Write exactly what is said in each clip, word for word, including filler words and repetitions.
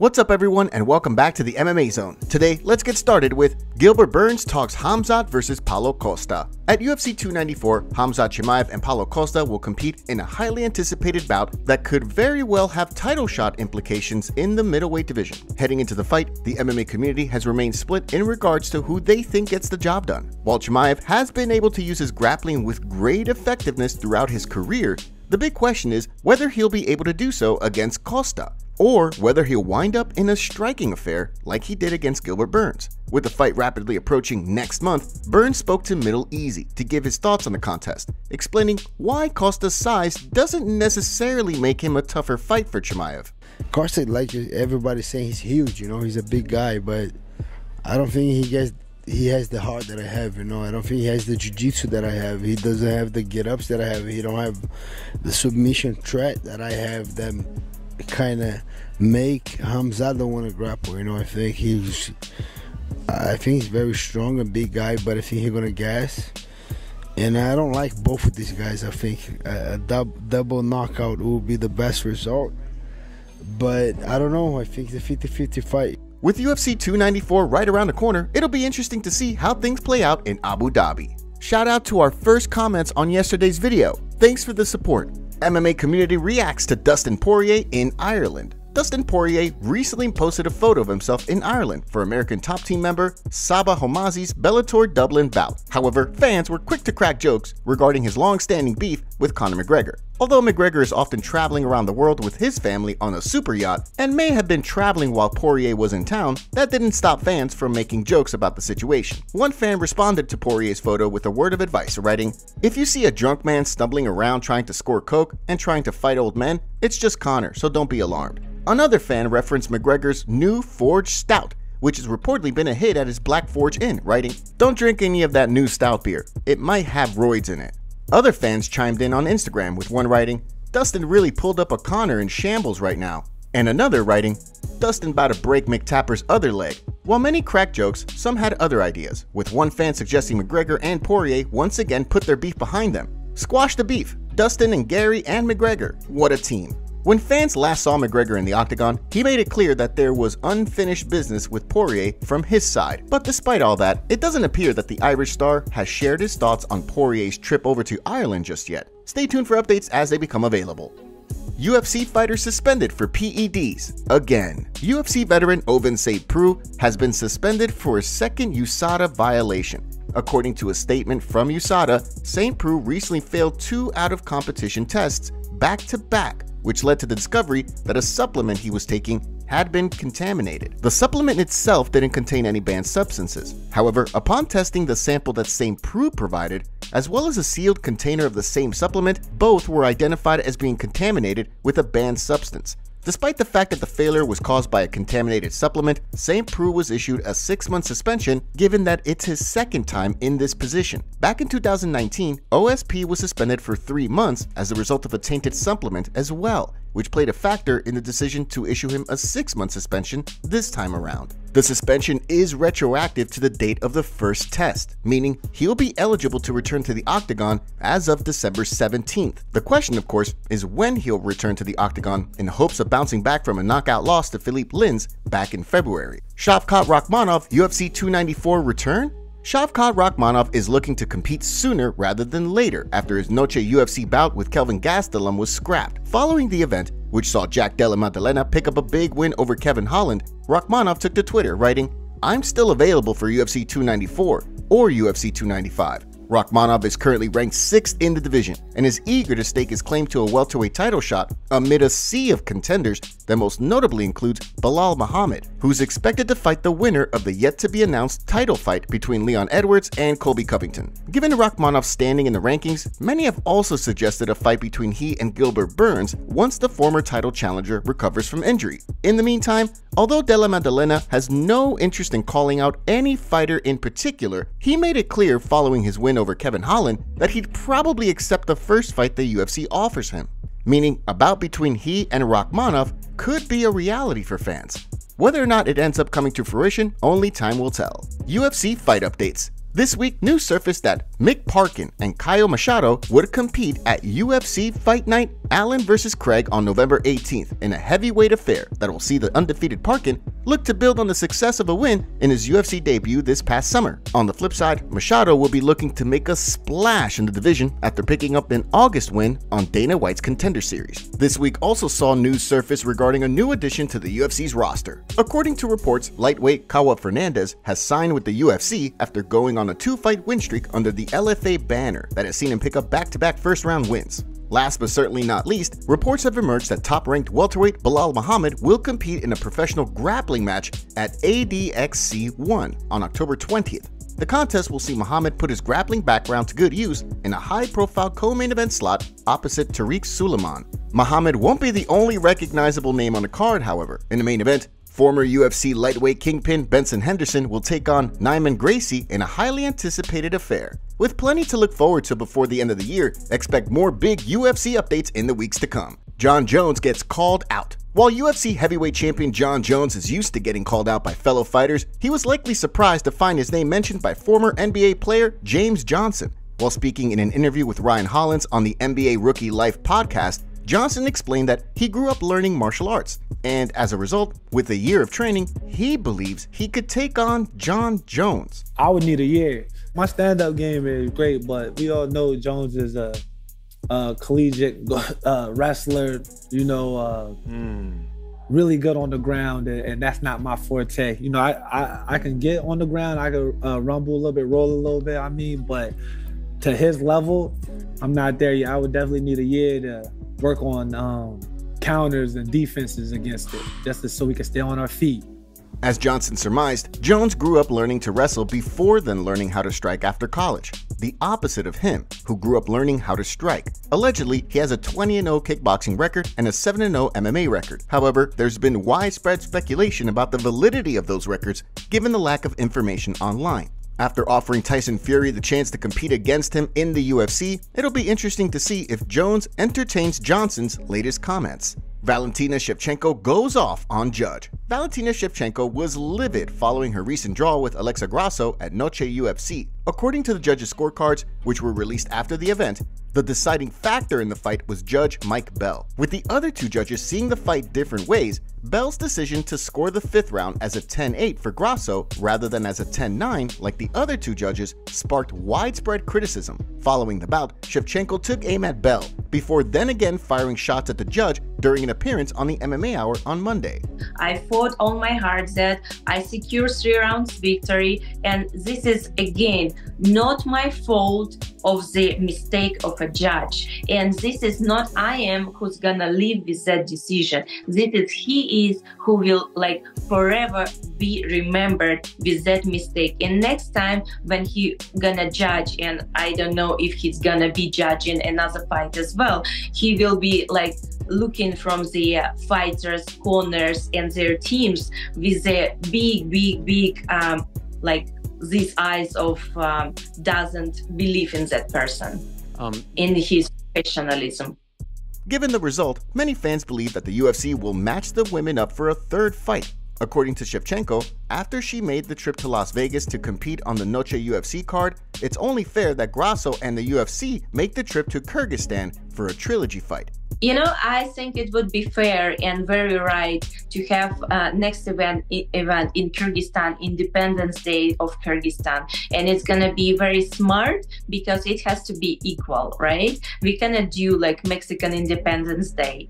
What's up everyone and welcome back to the M M A Zone. Today, let's get started with Gilbert Burns talks Khamzat versus Paulo Costa. At U F C two ninety-four, Khamzat Chimaev and Paulo Costa will compete in a highly anticipated bout that could very well have title shot implications in the middleweight division. Heading into the fight, the M M A community has remained split in regards to who they think gets the job done. While Chimaev has been able to use his grappling with great effectiveness throughout his career, the big question is whether he'll be able to do so against Costa, or whether he'll wind up in a striking affair like he did against Gilbert Burns. With the fight rapidly approaching next month, Burns spoke to Middle Easy to give his thoughts on the contest, explaining why Costa's size doesn't necessarily make him a tougher fight for Chimaev. Costa, like everybody's saying, he's huge, you know, he's a big guy, but I don't think he gets, he has the heart that I have, you know. I don't think he has the jiu-jitsu that I have. He doesn't have the get-ups that I have. He don't have the submission threat that I have that kind of make Khamzat don't want to grapple, you know. I think he's, I think he's very strong, a big guy, but I think he's gonna gas. And I don't like both of these guys. I think a, a dub, double knockout will be the best result. But I don't know. I think it's a fifty fifty fight. With U F C two ninety-four right around the corner, it'll be interesting to see how things play out in Abu Dhabi. Shout out to our first comments on yesterday's video. Thanks for the support. M M A community reacts to Dustin Poirier in Ireland. Dustin Poirier recently posted a photo of himself in Ireland for American Top Team member Saba Homazi's Bellator Dublin bout. However, fans were quick to crack jokes regarding his long-standing beef with Conor McGregor. Although McGregor is often traveling around the world with his family on a super yacht and may have been traveling while Poirier was in town, that didn't stop fans from making jokes about the situation. One fan responded to Poirier's photo with a word of advice, writing, "If you see a drunk man stumbling around trying to score coke and trying to fight old men, it's just Conor, so don't be alarmed." Another fan referenced McGregor's new Forge Stout, which has reportedly been a hit at his Black Forge Inn, writing, "Don't drink any of that new stout beer. It might have roids in it." Other fans chimed in on Instagram, with one writing, "Dustin really pulled up a Conor in shambles right now," and another writing, "Dustin about to break McTapper's other leg." While many cracked jokes, some had other ideas, with one fan suggesting McGregor and Poirier once again put their beef behind them. "Squash the beef, Dustin and Gary and McGregor, what a team." When fans last saw McGregor in the octagon, he made it clear that there was unfinished business with Poirier from his side. But despite all that, it doesn't appear that the Irish star has shared his thoughts on Poirier's trip over to Ireland just yet. Stay tuned for updates as they become available. U F C fighter suspended for P E Ds again. U F C veteran Ovince Saint Preux has been suspended for a second U S A D A violation. According to a statement from U S A D A, Saint Preux recently failed two out-of-competition tests back-to-back, which led to the discovery that a supplement he was taking had been contaminated. The supplement itself didn't contain any banned substances. However, upon testing the sample that Saint Preux provided, as well as a sealed container of the same supplement, both were identified as being contaminated with a banned substance. Despite the fact that the failure was caused by a contaminated supplement, Saint Preux was issued a six-month suspension given that it's his second time in this position. Back in two thousand nineteen, O S P was suspended for three months as a result of a tainted supplement as well, which played a factor in the decision to issue him a six-month suspension this time around. The suspension is retroactive to the date of the first test, meaning he'll be eligible to return to the octagon as of December seventeenth. The question, of course, is when he'll return to the octagon in hopes of bouncing back from a knockout loss to Philippe Lins back in February. Shavkat Rakhmonov, U F C two ninety-four return? Shavkat Rakhmonov is looking to compete sooner rather than later after his Noche U F C bout with Kelvin Gastelum was scrapped. Following the event, which saw Jack Della Maddalena pick up a big win over Kevin Holland, Rakhmonov took to Twitter, writing, "I'm still available for U F C two ninety-four or U F C two ninety-five. Rakhmonov is currently ranked sixth in the division and is eager to stake his claim to a welterweight title shot amid a sea of contenders that most notably includes Bilal Muhammad, who's expected to fight the winner of the yet-to-be-announced title fight between Leon Edwards and Colby Covington. Given Rakhmonov's standing in the rankings, many have also suggested a fight between he and Gilbert Burns once the former title challenger recovers from injury. In the meantime, although Della Maddalena has no interest in calling out any fighter in particular, he made it clear following his win over Kevin Holland that he'd probably accept the first fight the U F C offers him, meaning a bout between he and Rakhmonov could be a reality for fans. Whether or not it ends up coming to fruition, only time will tell. U F C fight updates. This week, news surfaced that Mick Parkin and Kyle Machado would compete at U F C Fight Night Allen versus Craig on November eighteenth in a heavyweight affair that will see the undefeated Parkin look to build on the success of a win in his U F C debut this past summer. On the flip side, Machado will be looking to make a splash in the division after picking up an August win on Dana White's Contender Series. This week also saw news surface regarding a new addition to the U F C's roster. According to reports, lightweight Kawa Fernandez has signed with the U F C after going on a two-fight win streak under the L F A banner that has seen him pick up back-to-back first-round wins. Last but certainly not least, reports have emerged that top-ranked welterweight Bilal Muhammad will compete in a professional grappling match at A D X C one on October twentieth. The contest will see Muhammad put his grappling background to good use in a high-profile co-main event slot opposite Tariq Suleiman. Muhammad won't be the only recognizable name on the card, however. In the main event, former U F C lightweight kingpin Benson Henderson will take on Nyman Gracie in a highly anticipated affair. With plenty to look forward to before the end of the year, expect more big U F C updates in the weeks to come. Jon Jones gets called out. While U F C heavyweight champion Jon Jones is used to getting called out by fellow fighters, he was likely surprised to find his name mentioned by former N B A player James Johnson. While speaking in an interview with Ryan Hollins on the N B A Rookie Life podcast, Johnson explained that he grew up learning martial arts, and as a result, with a year of training, he believes he could take on Jon Jones. I would need a year. My stand-up game is great, but we all know Jones is a, a collegiate uh, wrestler, you know, uh, mm. really good on the ground, and, and that's not my forte. You know, I, I, I can get on the ground, I can uh, rumble a little bit, roll a little bit, I mean, but to his level, I'm not there yet. I would definitely need a year to work on um, counters and defenses against it, just to, so we can stay on our feet. As Johnson surmised, Jones grew up learning to wrestle before then learning how to strike after college, the opposite of him, who grew up learning how to strike. Allegedly, he has a twenty and oh kickboxing record and a seven and oh M M A record. However, there's been widespread speculation about the validity of those records given the lack of information online. After offering Tyson Fury the chance to compete against him in the U F C, it'll be interesting to see if Jones entertains Johnson's latest comments. Valentina Shevchenko goes off on Judge. Valentina Shevchenko was livid following her recent draw with Alexa Grasso at Noche U F C. According to the judges' scorecards, which were released after the event, the deciding factor in the fight was Judge Mike Bell. With the other two judges seeing the fight different ways, Bell's decision to score the fifth round as a ten eight for Grasso rather than as a ten nine like the other two judges sparked widespread criticism. Following the bout, Shevchenko took aim at Bell before then again firing shots at the judge during an appearance on the M M A Hour on Monday. I fought all my heart that I secured three rounds victory, and this is again not my fault of the mistake of a judge, and this is not I am who's gonna live with that decision. This is he is who will like forever be remembered with that mistake, and next time when he gonna judge, and I don't know if he's gonna be judging another fight as well, he will be like looking from the fighters' corners and their teams with a big, big, big, um, like these eyes of um, doesn't believe in that person, um, in his professionalism. Given the result, many fans believe that the U F C will match the women up for a third fight. According to Shevchenko, after she made the trip to Las Vegas to compete on the Noche U F C card, it's only fair that Grasso and the U F C make the trip to Kyrgyzstan for a trilogy fight. You know, I think it would be fair and very right to have uh, next event event in Kyrgyzstan, Independence Day of Kyrgyzstan, and it's gonna be very smart because it has to be equal, right? We cannot do like Mexican Independence Day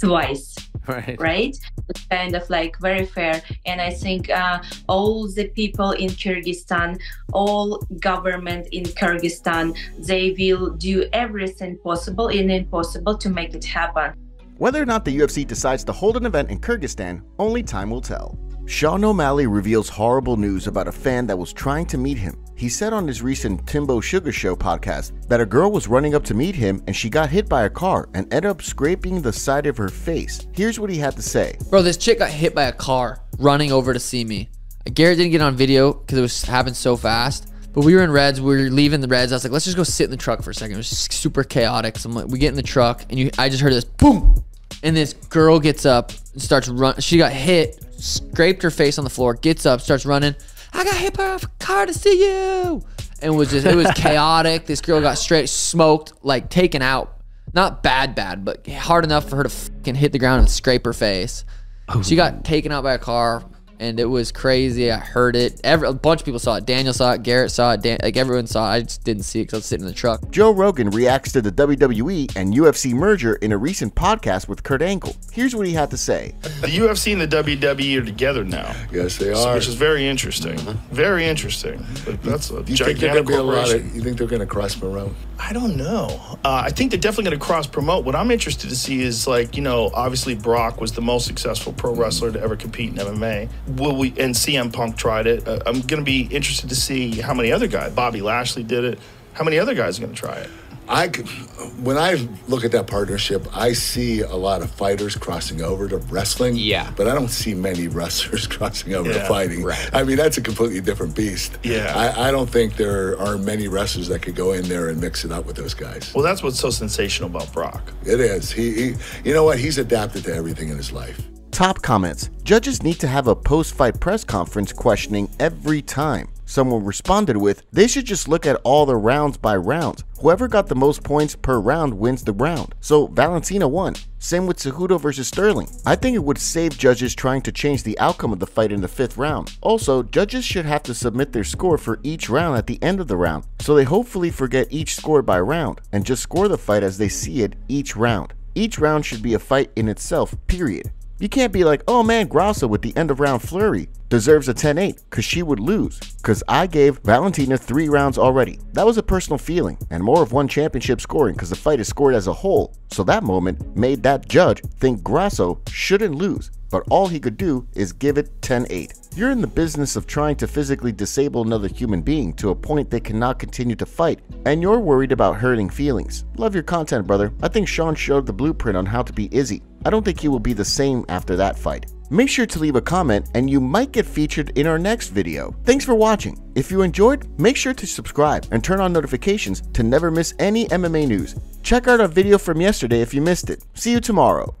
twice. Right. Right? It's kind of like very fair. And I think uh, all the people in Kyrgyzstan, all government in Kyrgyzstan, they will do everything possible and impossible to make it happen. Whether or not the U F C decides to hold an event in Kyrgyzstan, only time will tell. Sean O'Malley reveals horrible news about a fan that was trying to meet him. He said on his recent Timbo Sugar Show podcast that a girl was running up to meet him and she got hit by a car and ended up scraping the side of her face. Here's what he had to say. Bro, this chick got hit by a car running over to see me. Garrett didn't get on video because it was happened so fast, but we were in Reds. We were leaving the Reds. I was like, let's just go sit in the truck for a second. It was just super chaotic. So I'm like, we get in the truck and you, I just heard this boom. And this girl gets up and starts running. She got hit, scraped her face on the floor, gets up, starts running. I got hit by a car to see you. And it was just, it was chaotic. This girl got straight smoked, like taken out. Not bad, bad, but hard enough for her to fucking hit the ground and scrape her face. Oh. She got taken out by a car, and it was crazy. I heard it. Every, a bunch of people saw it. Daniel saw it. Garrett saw it. Dan, like, everyone saw it. I just didn't see it because I was sitting in the truck. Joe Rogan reacts to the W W E and U F C merger in a recent podcast with Kurt Angle. Here's what he had to say. The U F C and the W W E are together now. Yes, they are. Which is very interesting. Mm-hmm. Very interesting. But that's a you gigantic think a lot of, You think they're going to cross promote? I don't know. Uh, I think they're definitely going to cross promote. What I'm interested to see is, like, you know, obviously Brock was the most successful pro wrestler to ever compete in M M A. Will we? And C M Punk tried it. Uh, I'm going to be interested to see how many other guys. Bobby Lashley did it. How many other guys are going to try it? I could, when I look at that partnership, I see a lot of fighters crossing over to wrestling. Yeah. But I don't see many wrestlers crossing over yeah, to fighting. Right. I mean, that's a completely different beast. Yeah. I, I don't think there are many wrestlers that could go in there and mix it up with those guys. Well, that's what's so sensational about Brock. It is. He, he you know what? He's adapted to everything in his life. Top comments. Judges need to have a post-fight press conference questioning every time. Someone responded with, they should just look at all the rounds by round. Whoever got the most points per round wins the round. So Valentina won. Same with Cejudo versus Sterling. I think it would save judges trying to change the outcome of the fight in the fifth round. Also, judges should have to submit their score for each round at the end of the round, so they hopefully forget each score by round and just score the fight as they see it each round. Each round should be a fight in itself, period. You can't be like, oh man, Grasso with the end of round flurry deserves a ten eight because she would lose because I gave Valentina three rounds already. That was a personal feeling and more of one championship scoring because the fight is scored as a whole. So that moment made that judge think Grasso shouldn't lose, but all he could do is give it ten eight. You're in the business of trying to physically disable another human being to a point they cannot continue to fight, and you're worried about hurting feelings. Love your content, brother. I think Sean showed the blueprint on how to be Izzy. I don't think he will be the same after that fight. Make sure to leave a comment and you might get featured in our next video. Thanks for watching. If you enjoyed, make sure to subscribe and turn on notifications to never miss any M M A news. Check out our video from yesterday if you missed it. See you tomorrow.